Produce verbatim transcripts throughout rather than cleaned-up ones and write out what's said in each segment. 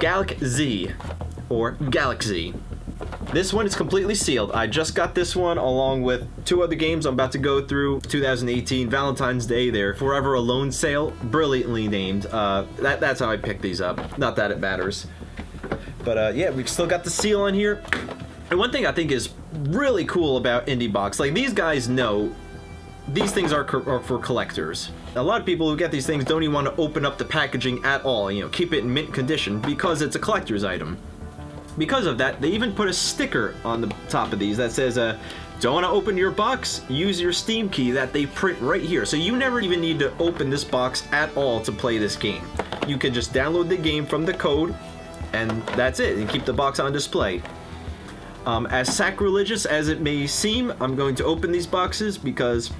Galak-Z, or Galak-Z. This one is completely sealed. I just got this one along with two other games I'm about to go through. two thousand eighteen Valentine's Day there. Forever Alone Sale, brilliantly named. Uh, that, that's how I picked these up. Not that it matters. But uh, yeah, we've still got the seal on here. And one thing I think is really cool about IndieBox, like these guys know these things are, co are for collectors. A lot of people who get these things don't even want to open up the packaging at all, you know, keep it in mint condition because it's a collector's item. Because of that, they even put a sticker on the top of these that says, uh, don't want to open your box? Use your Steam key that they print right here. So you never even need to open this box at all to play this game. You can just download the game from the code, and that's it, and keep the box on display. Um, as sacrilegious as it may seem, I'm going to open these boxes because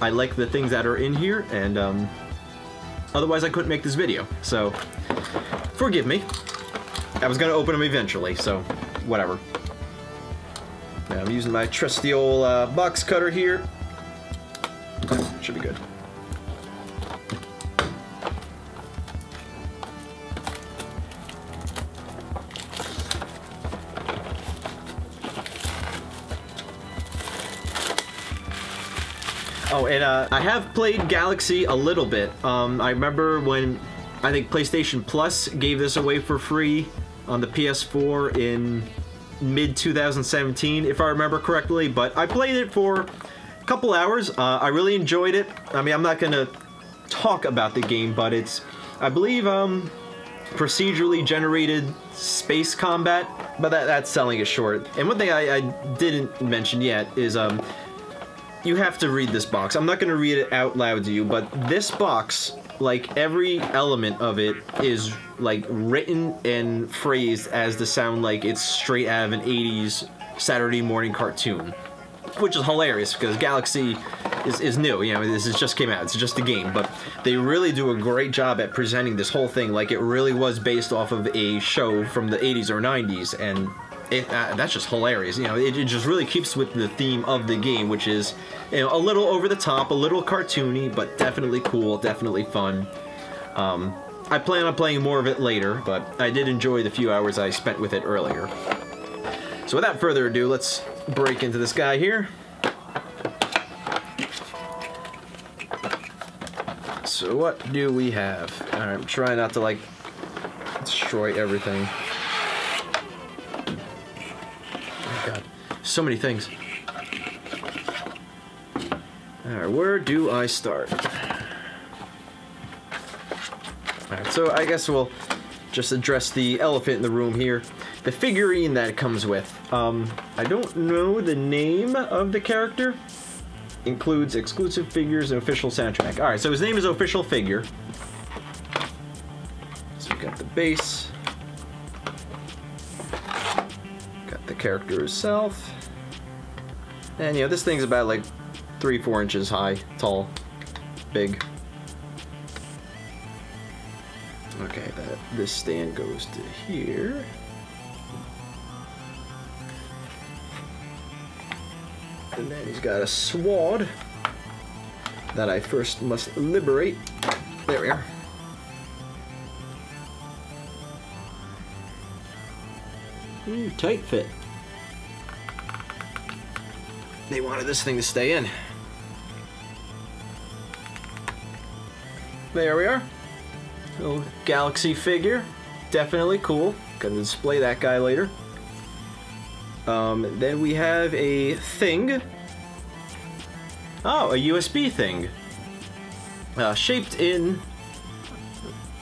I like the things that are in here, and um, otherwise I couldn't make this video. So, forgive me. I was going to open them eventually, so whatever. Now I'm using my trusty old uh, box cutter here. Should be good. Oh, and uh, I have played Galak-Z a little bit. Um, I remember when I think PlayStation Plus gave this away for free on the P S four in mid two thousand seventeen, if I remember correctly, but I played it for a couple hours. Uh, I really enjoyed it. I mean, I'm not gonna talk about the game, but it's, I believe, um, procedurally generated space combat, but that, that's selling it short. And one thing I, I didn't mention yet is, um, you have to read this box. I'm not gonna read it out loud to you, but this box, like every element of it is like written and phrased as to sound like it's straight out of an eighties Saturday morning cartoon, which is hilarious because Galak-Z is, is new, you know, this is just came out, it's just a game, but they really do a great job at presenting this whole thing like it really was based off of a show from the eighties or nineties, and it, uh, that's just hilarious, you know, it, it just really keeps with the theme of the game, which is, you know, a little over the top, a little cartoony, but definitely cool, definitely fun. Um, I plan on playing more of it later, but I did enjoy the few hours I spent with it earlier. So without further ado, let's break into this guy here. So what do we have? Alright, I'm trying not to, like, destroy everything. So many things. Alright, where do I start? Alright, so I guess we'll just address the elephant in the room here. The figurine that it comes with. Um, I don't know the name of the character. Includes exclusive figures and official soundtrack. Alright, so his name is Official Figure. So we got the base. Got the character herself. And, you know, this thing's about, like, three, four inches high, tall, big. Okay, that, this stand goes to here. And then he's got a sword that I first must liberate. There we are. Ooh, tight fit. They wanted this thing to stay in. There we are. Little Galak-Z figure. Definitely cool. Gonna display that guy later. Um, then we have a thing. Oh, a U S B thing. Uh, shaped in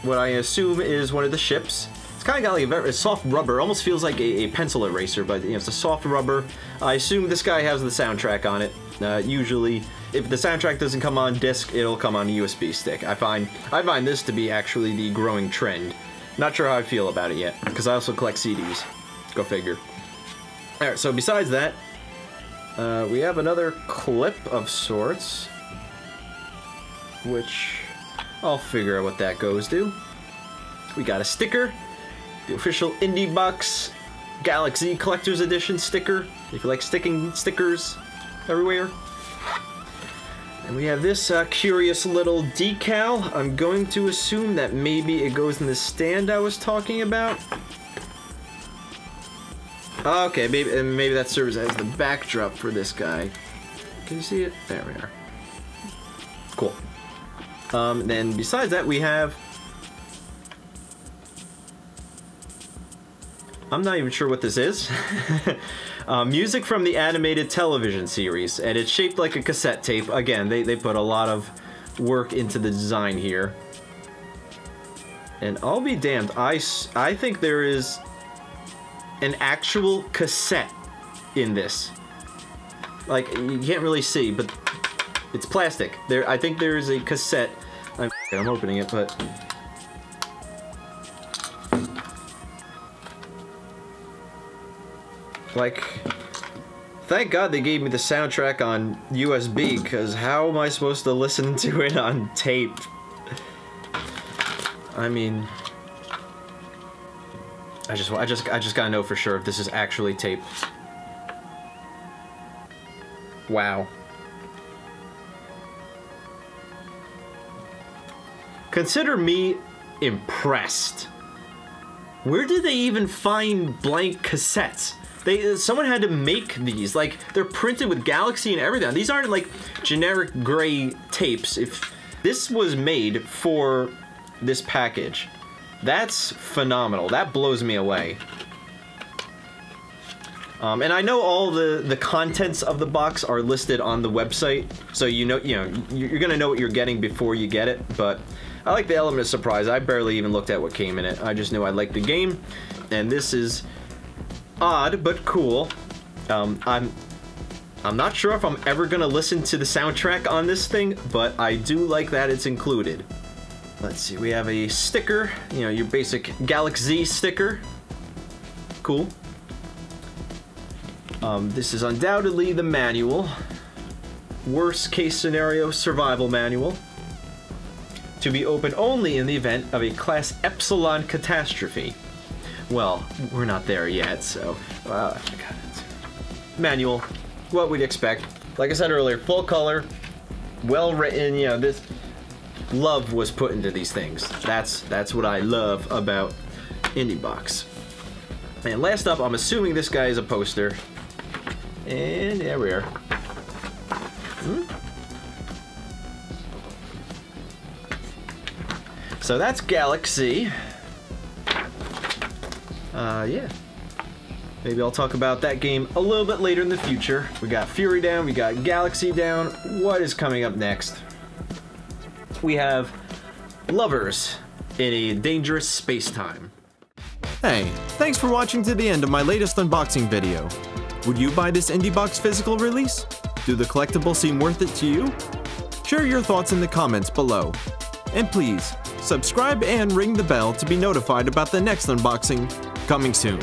what I assume is one of the ships. It's kind of got like a soft rubber, almost feels like a, a pencil eraser, but you know, it's a soft rubber. I assume this guy has the soundtrack on it. Uh, usually, if the soundtrack doesn't come on disc, it'll come on a U S B stick. I find I find this to be actually the growing trend. Not sure how I feel about it yet, because I also collect C Ds. Go figure. All right, so besides that, uh, we have another clip of sorts, which I'll figure out what that goes to. We got a sticker. The official IndieBox Galak-Z Collector's Edition sticker, if you like sticking stickers everywhere. And we have this uh, curious little decal. I'm going to assume that maybe it goes in the stand I was talking about. Okay, maybe, and maybe that serves as the backdrop for this guy. Can you see it? There we are. Cool. Um, then besides that, we have... I'm not even sure what this is. uh, music from the animated television series, and it's shaped like a cassette tape. Again, they, they put a lot of work into the design here. And I'll be damned, I, I think there is an actual cassette in this. Like, you can't really see, but it's plastic. There, I think there is a cassette. I'm, I'm opening it, but... Like, thank God they gave me the soundtrack on U S B, because how am I supposed to listen to it on tape? I mean, I just, I just, I just gotta know for sure if this is actually tape. Wow. Consider me impressed. Where did they even find blank cassettes? They, someone had to make these. Like, they're printed with Galak-Z and everything. These aren't like generic gray tapes. If this was made for this package, that's phenomenal. That blows me away. Um, and I know all the the contents of the box are listed on the website, so you know you know you're gonna know what you're getting before you get it. But I like the element of surprise. I barely even looked at what came in it. I just knew I liked the game, and this is odd but cool. Um, I'm I'm not sure if I'm ever gonna listen to the soundtrack on this thing, but I do like that it's included. Let's see, we have a sticker, you know, your basic Galak-Z sticker. Cool. Um, this is undoubtedly the manual. Worst case scenario survival manual. To be open only in the event of a class Epsilon catastrophe. Well, we're not there yet, so... Uh, manual, what we'd expect. Like I said earlier, full color, well written, you know, this... Love was put into these things. That's, that's what I love about IndieBox. And last up, I'm assuming this guy is a poster. And there we are. Hmm? So that's Galak-Z. Uh, yeah. Maybe I'll talk about that game a little bit later in the future. We got Fury down, we got Galak-Z down. What is coming up next? We have Lovers in a Dangerous Space-Time. Hey, thanks for watching to the end of my latest unboxing video. Would you buy this IndieBox physical release? Do the collectibles seem worth it to you? Share your thoughts in the comments below. And please, subscribe and ring the bell to be notified about the next unboxing coming soon.